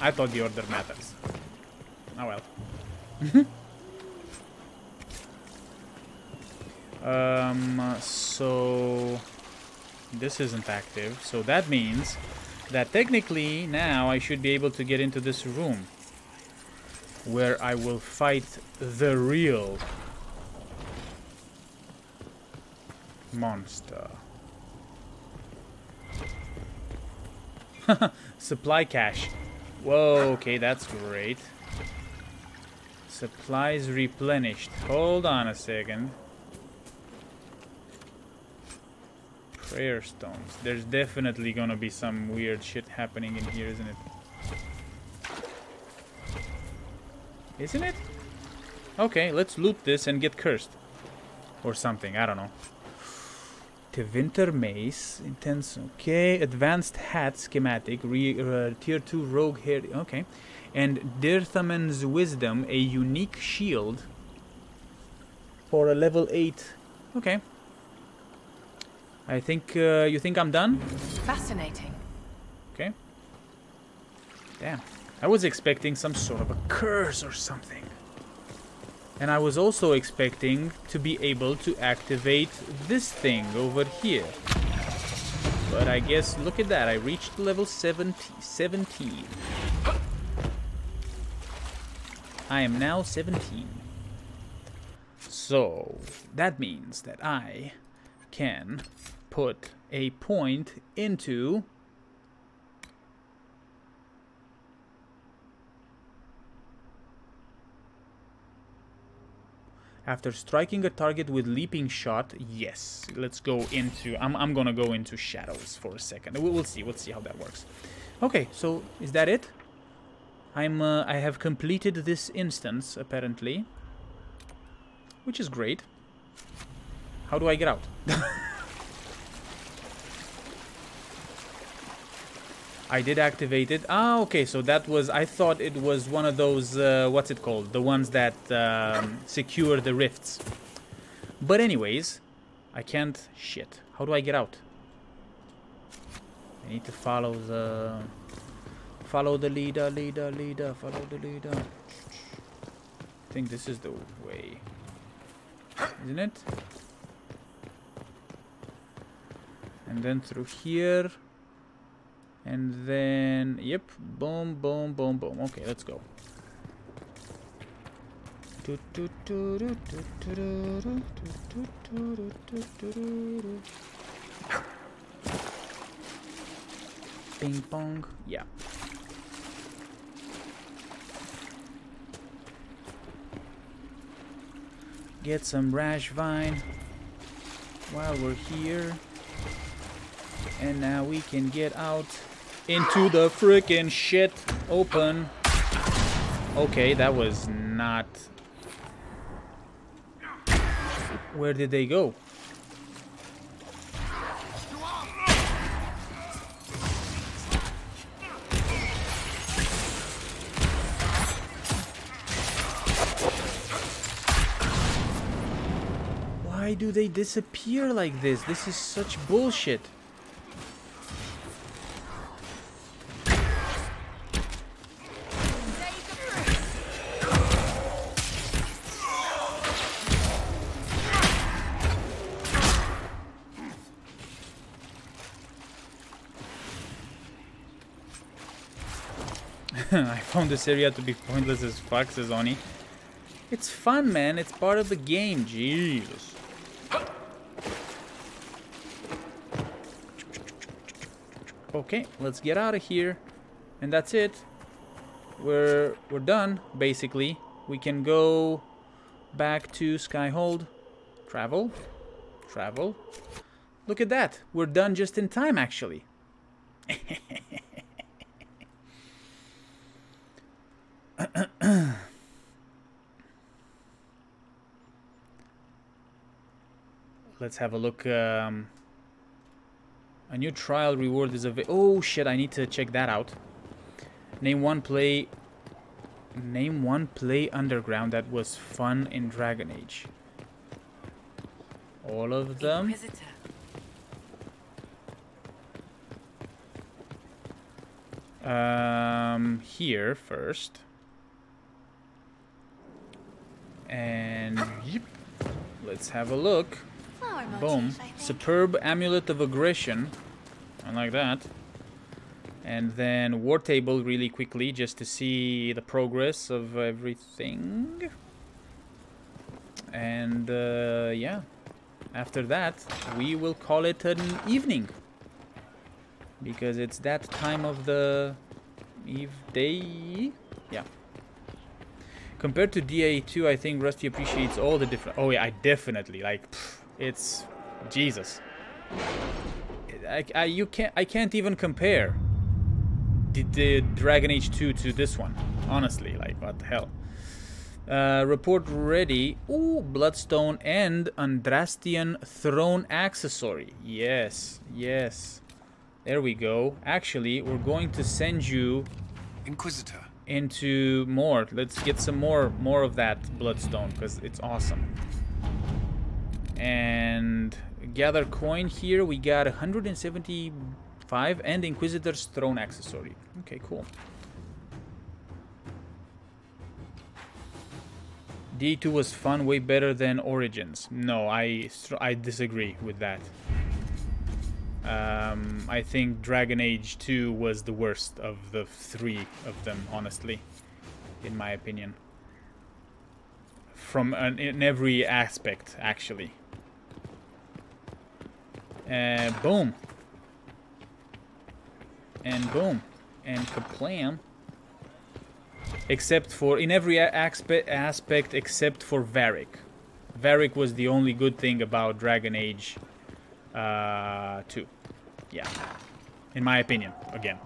I thought the order matters. Oh well. So this isn't active, so that means that technically now I should be able to get into this room where I will fight the real monster. Supply cache. Whoa, okay, that's great. Supplies replenished. Hold on a second. Prayer stones. There's definitely gonna be some weird shit happening in here, isn't it? Isn't it? Okay, let's loot this and get cursed. Or something, I don't know. Tevinter Mace, Intense, okay, Advanced Hat Schematic, Tier 2 Rogue Hair, okay. And Dirthamen's Wisdom, a unique shield for a level 8, okay. I think, you think I'm done? Fascinating. Okay. Damn, I was expecting some sort of a curse or something. And I was also expecting to be able to activate this thing over here. But I guess, look at that, I reached level 17. I am now 17. So, that means that I can put a point into... After striking a target with leaping shot, yes. Let's go into... I'm gonna go into shadows for a second. We'll see. We'll see how that works. Okay, so is that it? I have completed this instance, apparently. Which is great. How do I get out? I did activate it. Ah, okay, so that was... I thought it was one of those... what's it called? The ones that secure the rifts. But anyways, I can't... Shit. How do I get out? I need to follow the... Follow the leader. Follow the leader. I think this is the way. Isn't it? And then through here... And then, yep, boom. Okay, let's go. Ping pong, yeah. Get some rash vine while we're here. And now we can get out. Into the frickin' shit. Open. Okay, that was not... Where did they go? Why do they disappear like this? This is such bullshit. Found this area to be pointless as fuck, says Oni. It's fun, man. It's part of the game. Jesus. Okay, let's get out of here. And that's it. We're done, basically. We can go back to Skyhold. Travel. Look at that. We're done just in time, actually. Let's have a look. A new trial reward is available. Oh shit, I need to check that out. Name one play underground that was fun in Dragon Age. All of them. Inquisitor. Here first. And yep, let's have a look. Boom. Superb Amulet of Aggression. I like that. And then War Table really quickly, just to see the progress of everything. And yeah, after that, we will call it an evening. Because it's that time of the eve day. Yeah. Compared to DA2, I think Rusty appreciates all the different... Oh yeah, I definitely, like, pfft, it's... Jesus. I can't even compare the Dragon Age 2 to this one. Honestly, like, what the hell. Report ready. Ooh, Bloodstone and Andrastian Throne Accessory. Yes, yes. There we go. Actually, we're going to send you... Inquisitor. Into more. Let's get some more of that Bloodstone, because it's awesome. And gather coin here. We got 175 and Inquisitor's Throne Accessory. Okay, cool. D2 was fun, way better than Origins. No, I disagree with that. I think Dragon Age 2 was the worst of the three of them, honestly, in my opinion. From in every aspect, actually. Boom. And boom. And kablam. Except for, in every aspect except for Varric. Varric was the only good thing about Dragon Age 2. Yeah. In my opinion, again.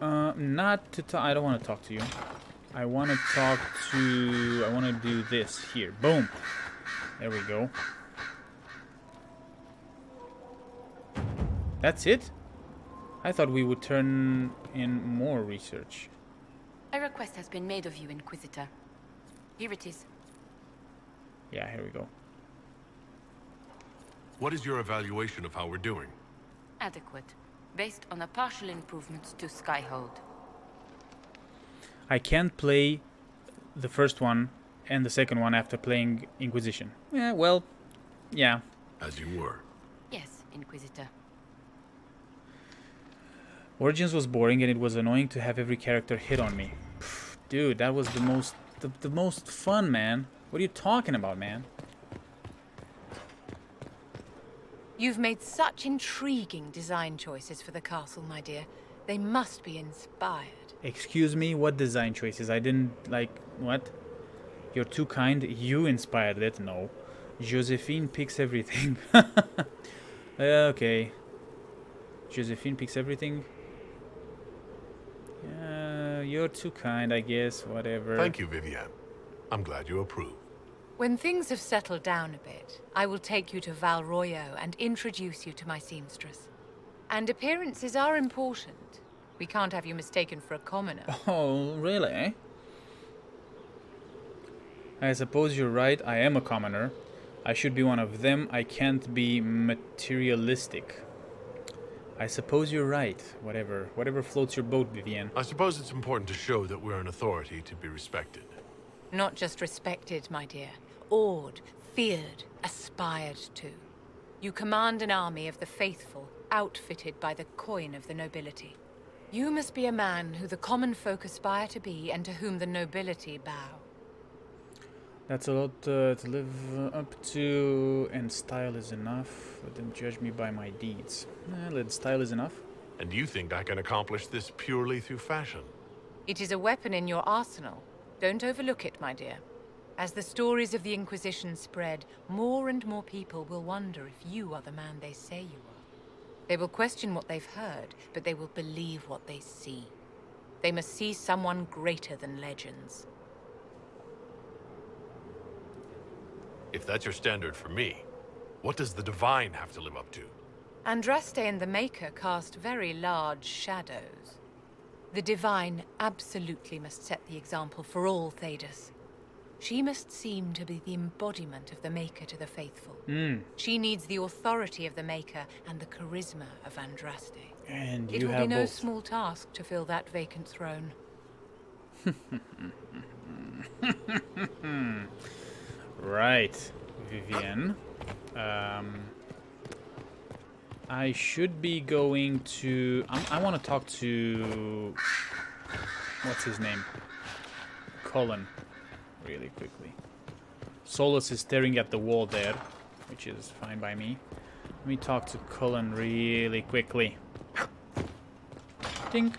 Not to talk. I don't want to talk to you. I want to talk to... I want to do this here. Boom. There we go. That's it? I thought we would turn in more research. A request has been made of you, Inquisitor. Here it is. Yeah, here we go. What is your evaluation of how we're doing? Adequate, based on a partial improvement to Skyhold. I can't play the first one and the second one after playing Inquisition. Yeah, well, yeah. As you were. Yes, Inquisitor. Origins was boring and it was annoying to have every character hit on me. Pfft, dude, that was the most fun, man. What are you talking about, man? You've made such intriguing design choices for the castle, my dear. They must be inspired. Excuse me, what design choices? I didn't, like, what? You're too kind. You inspired it? No. Josephine picks everything. Okay. Josephine picks everything. You're too kind, I guess. Whatever. Thank you, Vivienne. I'm glad you approve. When things have settled down a bit, I will take you to Valroyo and introduce you to my seamstress. And appearances are important. We can't have you mistaken for a commoner. Oh, really? I suppose you're right. I am a commoner. I should be one of them. I can't be materialistic. I suppose you're right. Whatever floats your boat, Vivienne. I suppose it's important to show that we're an authority to be respected. Not just respected, my dear. Awed, feared, aspired to. You command an army of the faithful, outfitted by the coin of the nobility. You must be a man who the common folk aspire to be and to whom the nobility bow. That's a lot to live up to, and style is enough. Let them judge me by my deeds. Let style is enough. And you think I can accomplish this purely through fashion? It is a weapon in your arsenal. Don't overlook it, my dear. As the stories of the Inquisition spread, more and more people will wonder if you are the man they say you are. They will question what they've heard, but they will believe what they see. They must see someone greater than legends. If that's your standard for me, what does the Divine have to live up to? Andraste and the Maker cast very large shadows. The Divine absolutely must set the example for all Thedas. She must seem to be the embodiment of the Maker to the faithful. She needs the authority of the Maker and the charisma of Andraste. And it will be no small task to fill that vacant throne. Right, Vivienne. I should be going to... I want to talk to... What's his name? Cullen. Really quickly. Solas is staring at the wall there, which is fine by me. Let me talk to Cullen really quickly. Ding.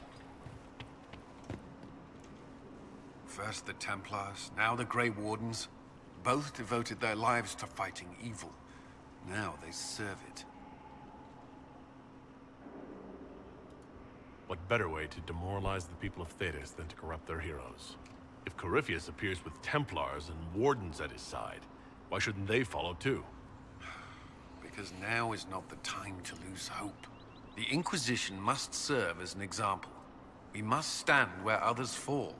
First the Templars, now the Grey Wardens. Both devoted their lives to fighting evil. Now they serve it. What better way to demoralize the people of Thedas than to corrupt their heroes? If Corypheus appears with Templars and Wardens at his side, why shouldn't they follow too? Because now is not the time to lose hope. The Inquisition must serve as an example. We must stand where others fall.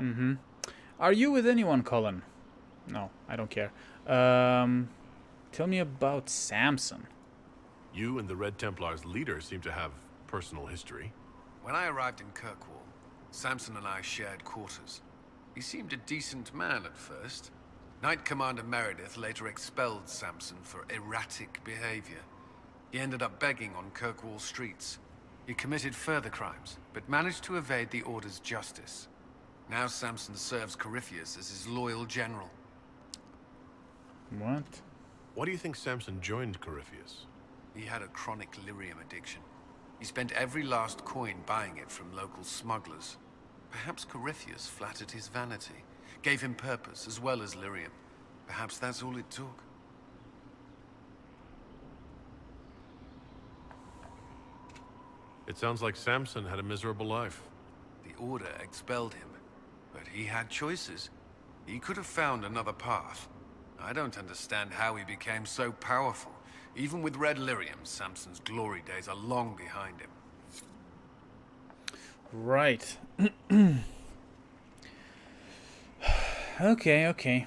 Mm-hmm. Are you with anyone, Cullen? No, I don't care. Tell me about Samson. You and the Red Templar's leader seem to have personal history. When I arrived in Kirkwall, Samson and I shared quarters. He seemed a decent man at first. Knight Commander Meredith later expelled Samson for erratic behavior. He ended up begging on Kirkwall streets. He committed further crimes, but managed to evade the Order's justice. Now Samson serves Corypheus as his loyal general. What? Why do you think Samson joined Corypheus? He had a chronic lyrium addiction. He spent every last coin buying it from local smugglers. Perhaps Corypheus flattered his vanity, gave him purpose as well as lyrium. Perhaps that's all it took. It sounds like Samson had a miserable life. The Order expelled him. But he had choices. He could have found another path. I don't understand how he became so powerful. Even with Red Lyrium, Samson's glory days are long behind him. Right. Okay, okay.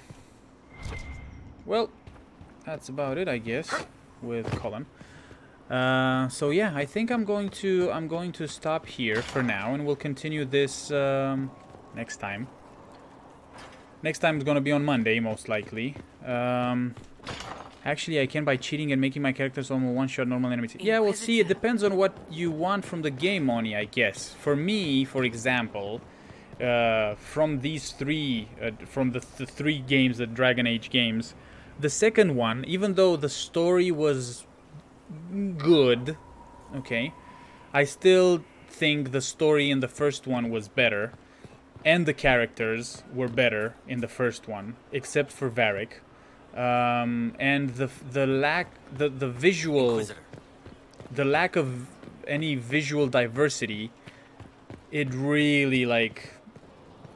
Well, that's about it, I guess, with Cullen. So yeah, I think I'm going to stop here for now, and we'll continue this next time. Next time is going to be on Monday, most likely. Actually, I can by cheating and making my characters almost one-shot normal enemies. Yeah, we'll see. It depends on what you want from the game, Oni, I guess. For me, for example, from these three, from the three games, the Dragon Age games, the second one, even though the story was good, okay, I still think the story in the first one was better. And the characters were better in the first one, except for Varric. And the visual, the lack of any visual diversity, it really, like,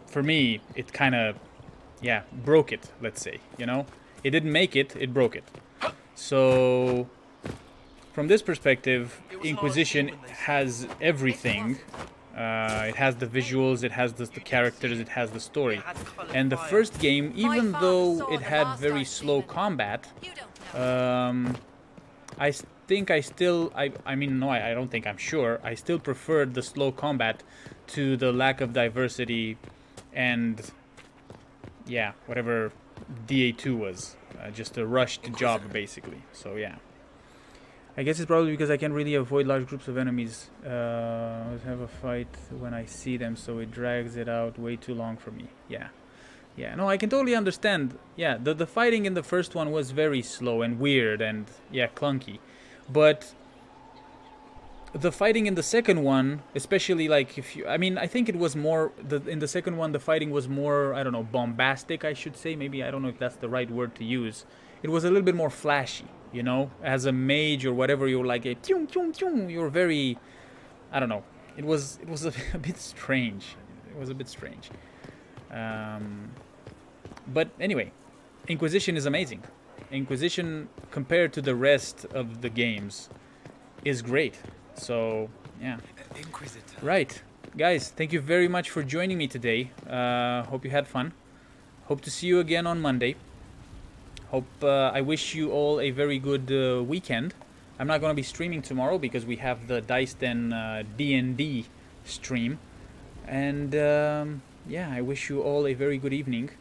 for me, it kind of, yeah, broke it, let's say, you know? It didn't make it, it broke it. So, from this perspective, Inquisition has everything. It has the visuals, it has the characters, it has the story. And the first game, even though it had very slow combat, I think I still... I mean, no, I don't think, I'm sure. I still preferred the slow combat to the lack of diversity and... yeah, whatever DA2 was. Just a rushed job, basically. So, yeah. I guess it's probably because I can't really avoid large groups of enemies. I have a fight when I see them, so it drags it out way too long for me. Yeah. Yeah, no, I can totally understand. Yeah, the fighting in the first one was very slow and weird and, yeah, clunky. But the fighting in the second one, especially, like, if you... I mean, I think it was more... in the second one, the fighting was more, I don't know, bombastic, I should say. Maybe, I don't know if that's the right word to use. It was a little bit more flashy. You know, as a mage or whatever, you're like a tune, tune, tune. You're very, I don't know. It was a bit strange. It was a bit strange. But anyway, Inquisition is amazing. Inquisition compared to the rest of the games is great. So yeah, Inquisitor. Right, guys. Thank you very much for joining me today. Hope you had fun. Hope to see you again on Monday. I wish you all a very good weekend. I'm not going to be streaming tomorrow because we have the Dice Den D&D stream. And yeah, I wish you all a very good evening.